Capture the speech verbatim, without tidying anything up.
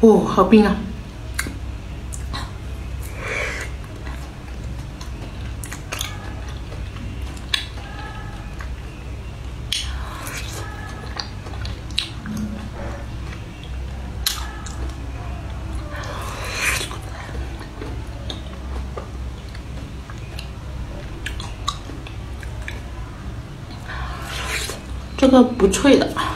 哦，好冰啊！这个不脆的。